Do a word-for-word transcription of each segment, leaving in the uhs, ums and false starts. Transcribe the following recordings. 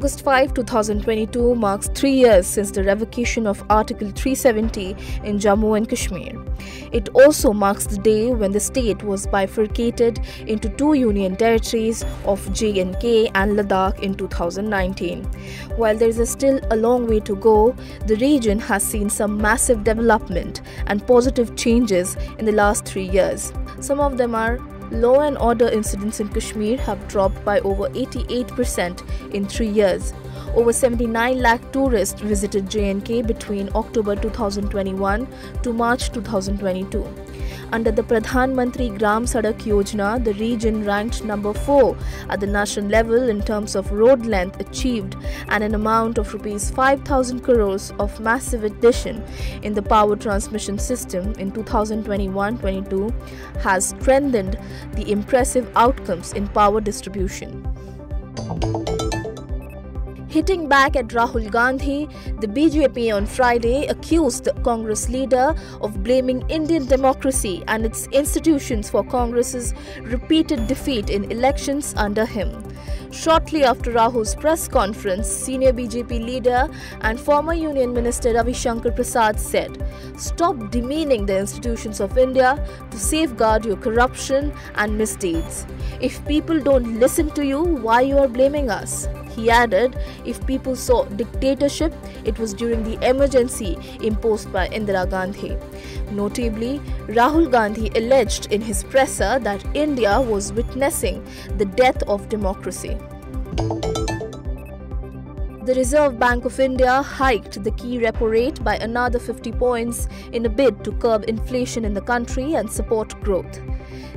August fifth, two thousand twenty-two marks three years since the revocation of Article three seventy in Jammu and Kashmir. It also marks the day when the state was bifurcated into two union territories of J and K and Ladakh in two thousand nineteen. While there is still a long way to go, the region has seen some massive development and positive changes in the last three years. Some of them are: law and order incidents in Kashmir have dropped by over eighty-eight percent in three years. Over seventy-nine lakh tourists visited J and K between October two thousand twenty-one to March two thousand twenty-two. Under the Pradhan Mantri Gram Sadak Yojana, the region ranked number four at the national level in terms of road length achieved and an amount of rupees five thousand crores of massive addition in the power transmission system in two thousand twenty-one to twenty-two has strengthened the impressive outcomes in power distribution. Hitting back at Rahul Gandhi, the B J P on Friday accused the Congress leader of blaming Indian democracy and its institutions for Congress's repeated defeat in elections under him. Shortly after Rahul's press conference, senior B J P leader and former Union Minister Ravi Shankar Prasad said, "Stop demeaning the institutions of India to safeguard your corruption and misdeeds. If people don't listen to you, why you are blaming us?" He added, if people saw dictatorship, it was during the emergency imposed by Indira Gandhi. Notably, Rahul Gandhi alleged in his presser that India was witnessing the death of democracy. The Reserve Bank of India hiked the key repo rate by another fifty points in a bid to curb inflation in the country and support growth.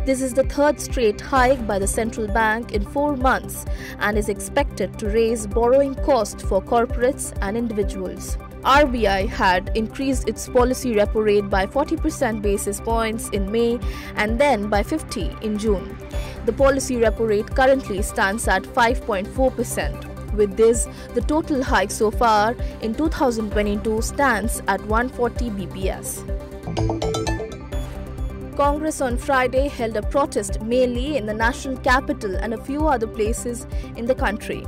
This is the third straight hike by the central bank in four months and is expected to raise borrowing costs for corporates and individuals. R B I had increased its policy repo rate by forty basis points in May and then by fifty in June. The policy repo rate currently stands at five point four percent. With this, the total hike so far in two thousand twenty-two stands at one hundred forty basis points. Congress on Friday held a protest mainly in the national capital and a few other places in the country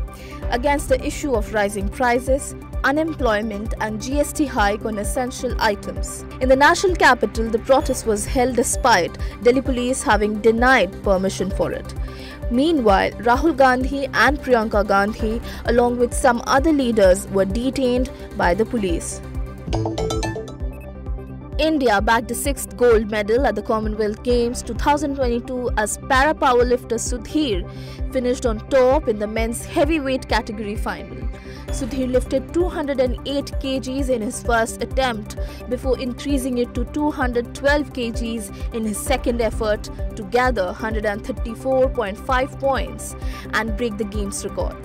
against the issue of rising prices, unemployment and G S T hike on essential items. In the national capital, the protest was held despite Delhi police having denied permission for it. Meanwhile, Rahul Gandhi and Priyanka Gandhi, along with some other leaders, were detained by the police. India bagged the sixth gold medal at the Commonwealth Games two thousand twenty-two as para powerlifter Sudhir finished on top in the men's heavyweight category final. Sudhir lifted two hundred eight kilograms in his first attempt before increasing it to two hundred twelve kilograms in his second effort to gather one hundred thirty-four point five points and break the game's record.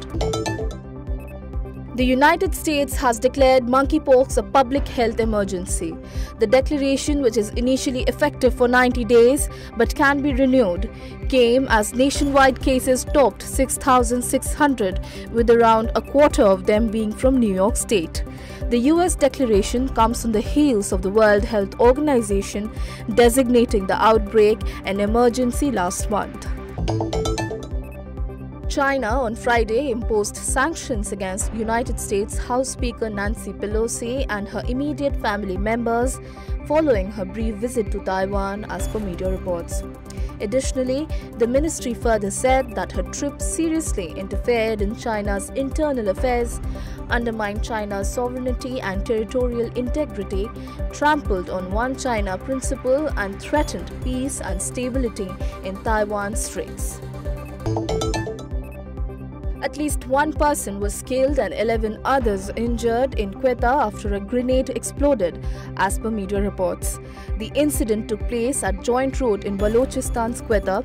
The United States has declared monkeypox a public health emergency. The declaration, which is initially effective for ninety days but can be renewed, came as nationwide cases topped six thousand six hundred, with around a quarter of them being from New York State. The U S declaration comes on the heels of the World Health Organization designating the outbreak an emergency last month. China on Friday imposed sanctions against United States House Speaker Nancy Pelosi and her immediate family members following her brief visit to Taiwan, as per media reports. Additionally, the ministry further said that her trip seriously interfered in China's internal affairs, undermined China's sovereignty and territorial integrity, trampled on One China principle, and threatened peace and stability in Taiwan Straits. At least one person was killed and eleven others injured in Quetta after a grenade exploded, as per media reports. The incident took place at Joint Road in Balochistan's Quetta.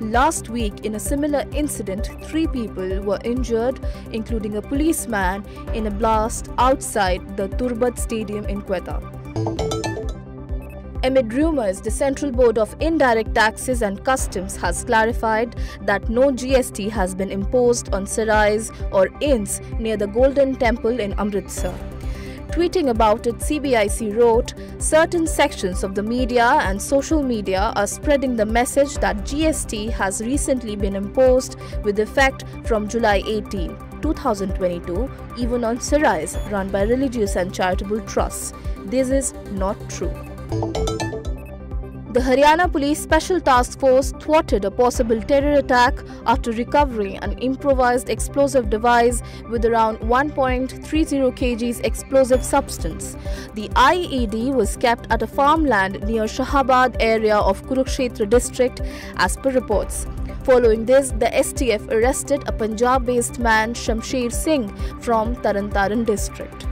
Last week, in a similar incident, three people were injured, including a policeman, in a blast outside the Turbat Stadium in Quetta. Amid rumours, the Central Board of Indirect Taxes and Customs has clarified that no G S T has been imposed on sarais or inns near the Golden Temple in Amritsar. Tweeting about it, C B I C wrote, "Certain sections of the media and social media are spreading the message that G S T has recently been imposed with effect from July eighteenth. two thousand twenty-two even on sarais run by religious and charitable trusts. This is not true. The Haryana Police Special Task Force thwarted a possible terror attack after recovering an improvised explosive device with around one point three zero kilograms explosive substance. The I E D was kept at a farmland near Shahabad area of Kurukshetra district, as per reports. Following this, the S T F arrested a Punjab-based man, Shamsher Singh, from Taran Taran district.